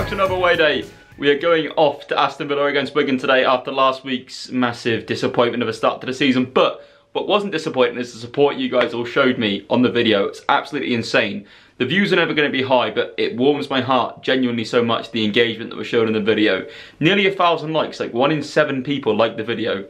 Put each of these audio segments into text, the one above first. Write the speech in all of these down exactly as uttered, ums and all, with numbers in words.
back to another away day. We are going off to Aston Villa against Wigan today after last week's massive disappointment of a start to the season. But what wasn't disappointing is the support you guys all showed me on the video. It's absolutely insane. The views are never going to be high, but it warms my heart genuinely so much, the engagement that was shown in the video. Nearly a thousand likes, like one in seven people liked the video.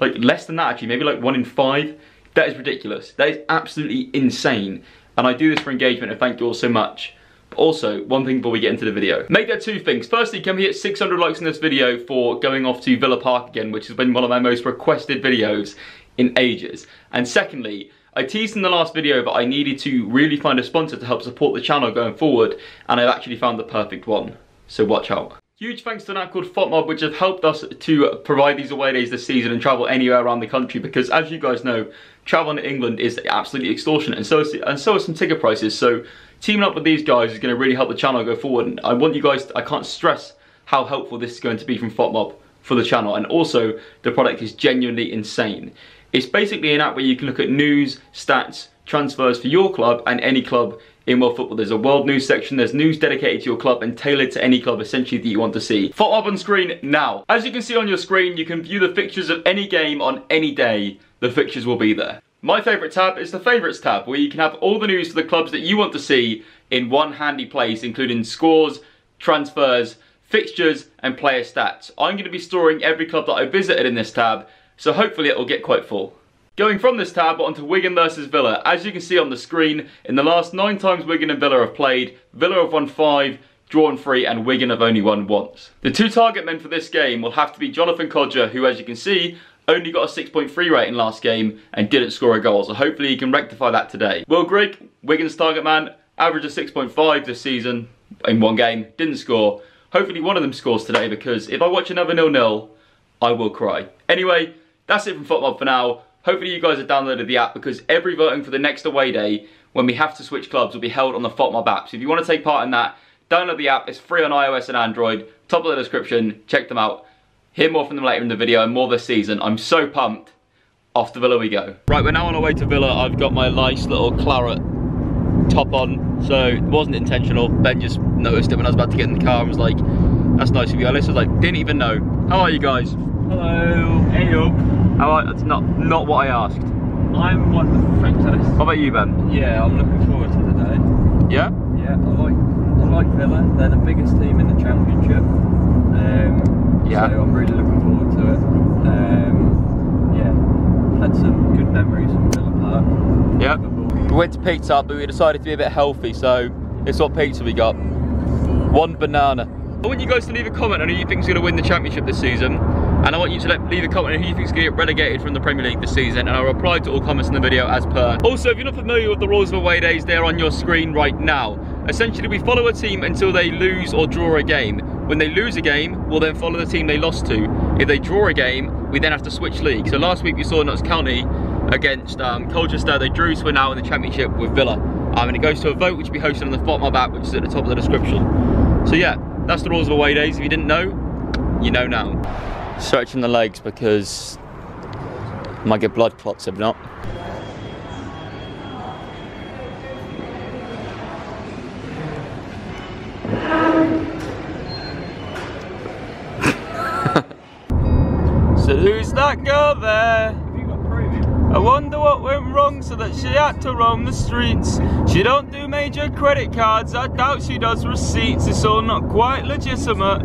Like less than that actually, maybe like one in five. That is ridiculous. That is absolutely insane. And I do this for engagement, and thank you all so much. But also, one thing before we get into the video. Make that two things. Firstly, can we hit six hundred likes in this video for going off to Villa Park again, which has been one of my most requested videos in ages. And secondly, I teased in the last video that I needed to really find a sponsor to help support the channel going forward, and I've actually found the perfect one. So watch out. Huge thanks to an app called FotMob, which have helped us to provide these away days this season and travel anywhere around the country, because as you guys know, traveling to England is absolutely extortionate, and so is, and so are some ticket prices. So teaming up with these guys is going to really help the channel go forward, and I want you guys to, I can't stress how helpful this is going to be from FotMob for the channel. And also, the product is genuinely insane. It's basically an app where you can look at news, stats, transfers for your club and any club in world football. There's a world news section, there's news dedicated to your club and tailored to any club essentially that you want to see. FotMob on screen now. As you can see on your screen, you can view the fixtures of any game on any day. The fixtures will be there. My favourite tab is the favourites tab, where you can have all the news for the clubs that you want to see in one handy place, including scores, transfers, fixtures and player stats. I'm going to be storing every club that I visited in this tab, so hopefully it will get quite full. Going from this tab onto Wigan versus Villa. As you can see on the screen, in the last nine times Wigan and Villa have played, Villa have won five, drawn three, and Wigan have only won once. The two target men for this game will have to be Jonathan Kodja, who as you can see, only got a six point three rating last game and didn't score a goal, so hopefully he can rectify that today. Will Grigg, Wigan's target man, averaged a six point five this season in one game, didn't score. Hopefully one of them scores today, because if I watch another nil nil, I will cry. Anyway, that's it from FotMob for now. Hopefully you guys have downloaded the app, because every voting for the next away day, when we have to switch clubs, will be held on the FotMob app. So if you want to take part in that, download the app. It's free on iOS and Android. Top of the description. Check them out. Hear more from them later in the video and more this season. I'm so pumped. Off to Villa we go. Right, we're now on our way to Villa. I've got my nice little claret top on. So it wasn't intentional. Ben just noticed it when I was about to get in the car and was like, that's nice of you, Alice. I was like, didn't even know. How are you guys? Hello. Hey up. Oh, that's not not what I asked. I'm wonderful, thanks Alice. How about you, Ben? Yeah, I'm looking forward to the day. Yeah? Yeah, I like I like Villa. They're the biggest team in the championship. Um, yeah. So I'm really looking forward to it. Um, yeah, had some good memories from Villa Park. Yeah. We went to pizza, but we decided to be a bit healthy, so it's what pizza we got. One banana. I want you guys to leave a comment on who you think is going to win the championship this season. And I want you to let, leave a comment on who you think is going to get relegated from the Premier League this season, and I'll reply to all comments in the video as per. Also, if you're not familiar with the rules of away days, they're on your screen right now. Essentially, we follow a team until they lose or draw a game. When they lose a game, we'll then follow the team they lost to. If they draw a game, we then have to switch league. So last week we saw Notts County against um, Colchester. They drew, so we're now in the championship with Villa. Um, and it goes to a vote which will be hosted on the FotMob app, which is at the top of the description. So yeah, that's the rules of away days. If you didn't know, you know now. Stretching the legs because I might get blood clots if not. So who's that girl there? Have you got proving? I wonder what went wrong so that she had to roam the streets. She don't do major credit cards, I doubt she does receipts, it's all not quite legitimate.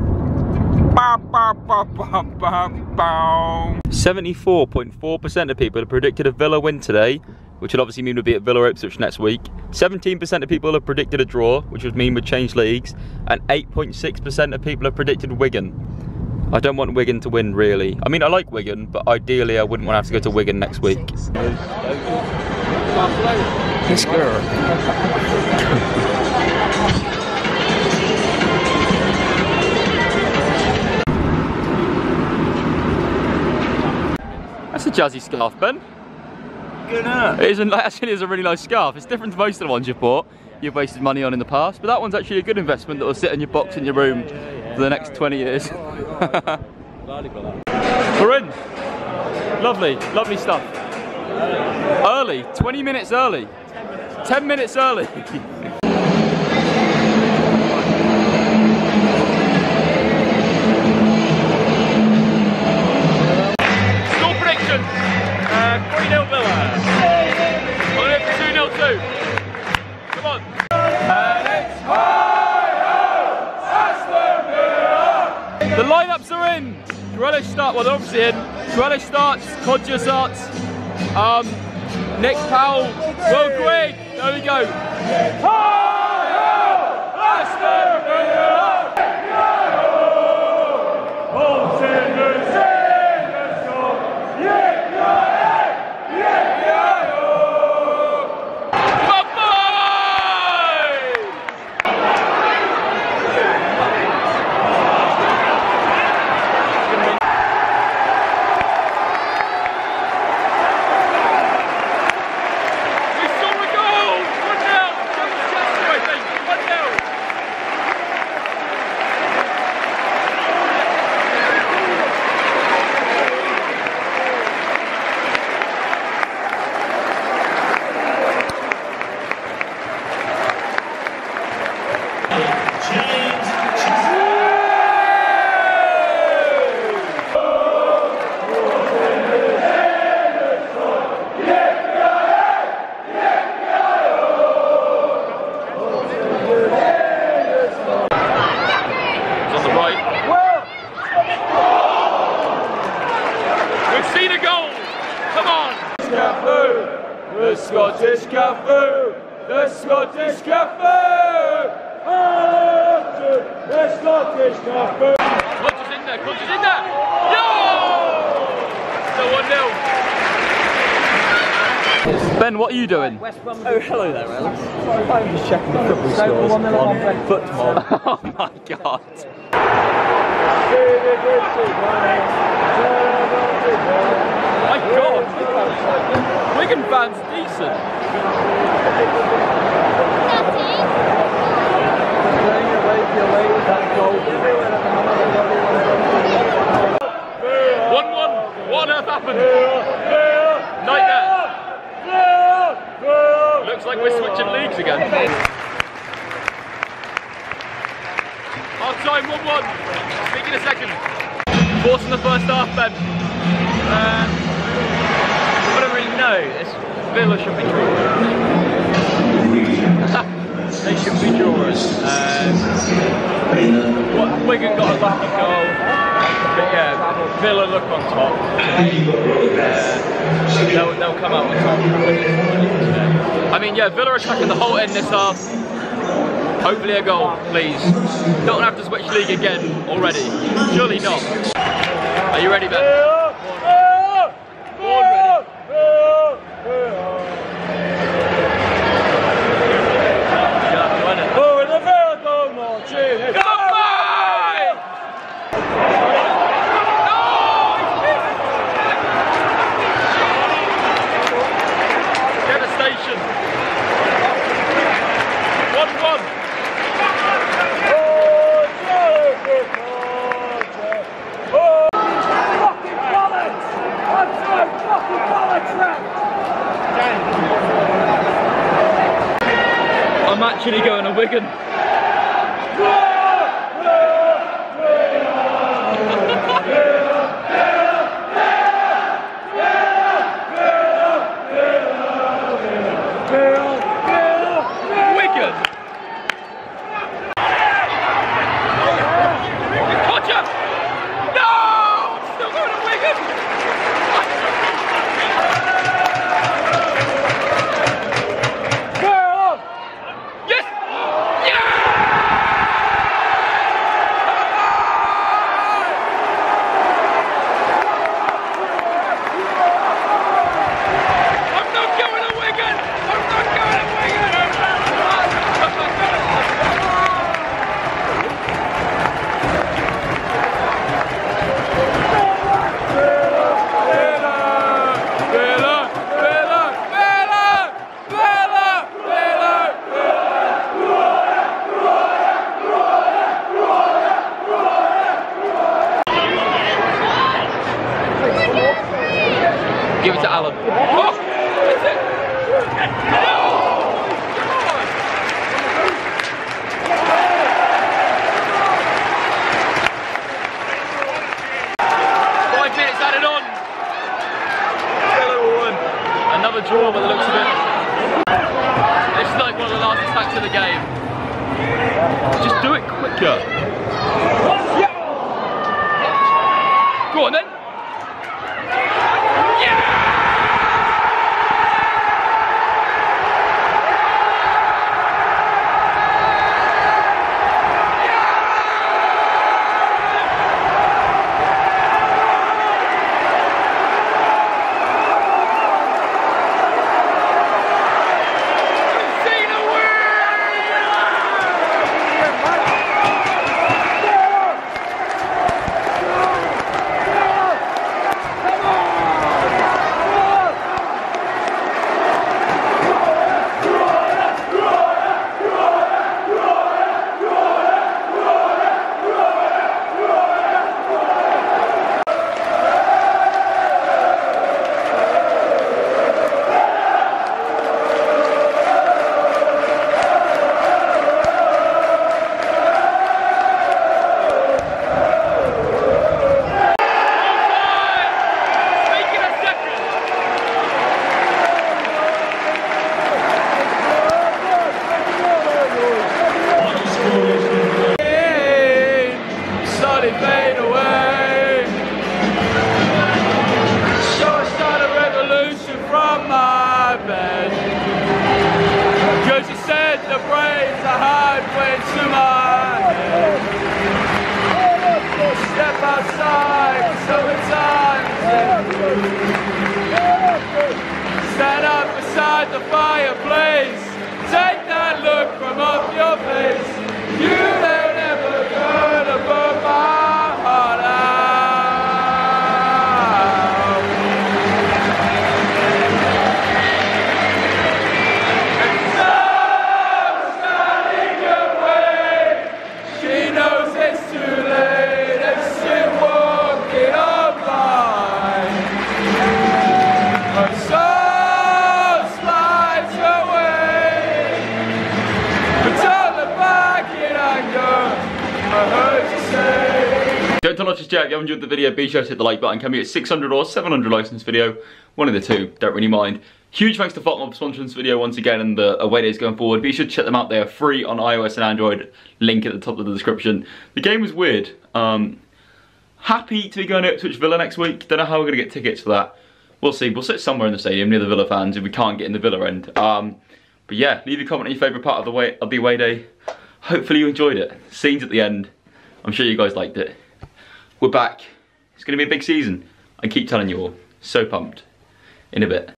seventy-four point four percent of people have predicted a Villa win today, which would obviously mean we'll be at Villa Ropeswick next week. seventeen percent of people have predicted a draw, which would mean we'd change leagues. And eight point six percent of people have predicted Wigan. I don't want Wigan to win, really. I mean, I like Wigan, but ideally I wouldn't want to have to go to Wigan next week. This girl. That's a jazzy scarf, Ben. Good enough. It is a, actually is a really nice scarf. It's different to most of the ones you've bought, you've wasted money on in the past, but that one's actually a good investment that will sit in your box in your room for the next twenty years. We're in. Lovely, lovely stuff. Early, twenty minutes early. ten minutes early. are in. Grealish starts, well they're obviously in. Grealish starts, Kodja starts, um, Nick Powell, Will Grigg, there we go. Aston Villa! Cafu, the Scottish Cafu, the Scottish Cafu, oh, the Scottish Cafu. Kodja's in there, Kodja's in there. No! So one nil. Ben, what are you doing? Oh, hello there, Alex. I'm just checking the football scores on FotMob. Oh my God. My God, Wigan fans decent. one one. What on earth happened? Nightmare. Looks like we're switching leagues again. Half time, one one. Speak in a second. Forcing the first half, Ben. Uh, No, it's Villa should be drawers. They should be drawers. Um, what, Wigan got a lucky goal, but yeah, Villa look on top. Uh, they'll, they'll come out on top. I mean, yeah, Villa attacking the whole end this half. Hopefully a goal, please. Don't have to switch league again already. Surely not. Are you ready, Ben? I'm actually going to Wigan. Wigan! Kodja! No! I'm still going to Wigan! Give it to Alan. Oh, that's it. Oh, five minutes added on. Another draw by the looks of it. This is like one of the last attacks of the game. Just do it quicker. Go on then. Yeah! Jack, if you haven't enjoyed the video, be sure to hit the like button. Can we get six hundred or seven hundred likes in this video? One of the two, don't really mind. Huge thanks to FotMob for sponsoring this video once again and the away days going forward. Be sure to check them out. They are free on iOS and Android. Link at the top of the description. The game was weird. Um, happy to be going to Ipswich Villa next week. Don't know how we're going to get tickets for that. We'll see. We'll sit somewhere in the stadium near the Villa fans if we can't get in the Villa end. Um, but yeah, leave a comment on your favourite part of the, way, of the away day. Hopefully you enjoyed it. Scenes at the end. I'm sure you guys liked it. We're back. It's going to be a big season. I keep telling you all. So pumped. In a bit.